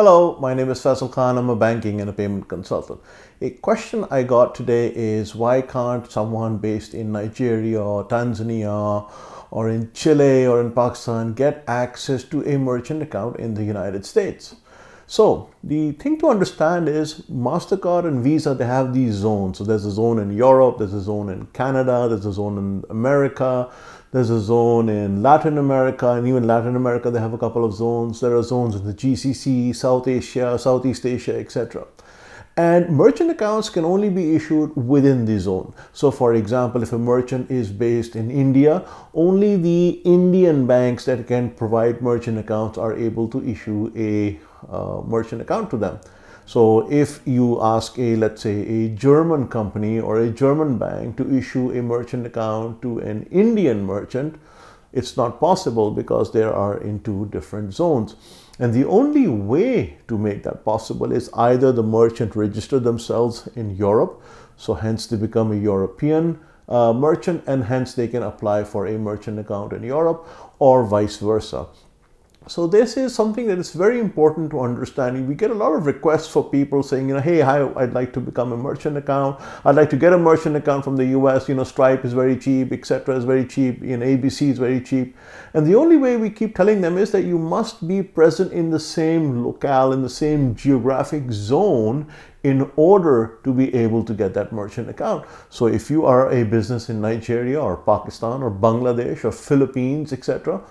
Hello, my name is Faisal Khan. I'm a banking and a payment consultant. A question I got today is why can't someone based in Nigeria or Tanzania or in Chile or in Pakistan get access to a merchant account in the United States? So the thing to understand is MasterCard and Visa, they have these zones. So there's a zone in Europe, there's a zone in Canada, there's a zone in America, there's a zone in Latin America, and even Latin America, they have a couple of zones. There are zones in the GCC, South Asia, Southeast Asia, etc. And merchant accounts can only be issued within the zone. So for example, if a merchant is based in India, only the Indian banks that can provide merchant accounts are able to issue a merchant account to them. So if you ask let's say a German company or a German bank to issue a merchant account to an Indian merchant, it's not possible because they are in two different zones. And the only way to make that possible is either the merchant register themselves in Europe, so hence they become a European merchant and hence they can apply for a merchant account in Europe, or vice versa. So this is something that is very important to understand. We get a lot of requests for people saying, you know, hey, hi, I'd like to become a merchant account. I'd like to get a merchant account from the US. You know, Stripe is very cheap, etc. is very cheap, you know, ABC is very cheap. And the only way we keep telling them is that you must be present in the same locale, in the same geographic zone, in order to be able to get that merchant account. So if you are a business in Nigeria or Pakistan or Bangladesh or Philippines, etc.,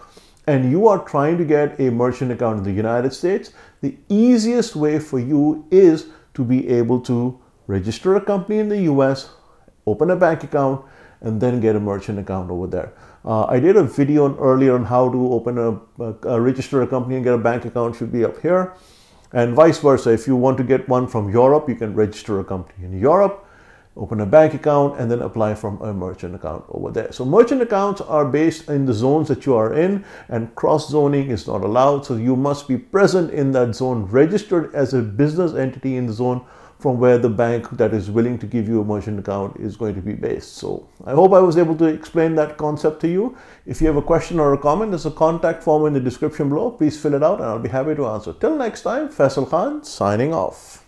and you are trying to get a merchant account in the United States, the easiest way for you is to be able to register a company in the US, open a bank account, and then get a merchant account over there. I did a video earlier on how to open register a company and get a bank account. Should be up here. And vice versa, if you want to get one from Europe, you can register a company in Europe, open a bank account, and then apply from a merchant account over there. So merchant accounts are based in the zones that you are in, and cross-zoning is not allowed. So you must be present in that zone, registered as a business entity in the zone from where the bank that is willing to give you a merchant account is going to be based. So I hope I was able to explain that concept to you. If you have a question or a comment, there's a contact form in the description below. Please fill it out and I'll be happy to answer. Till next time, Faisal Khan signing off.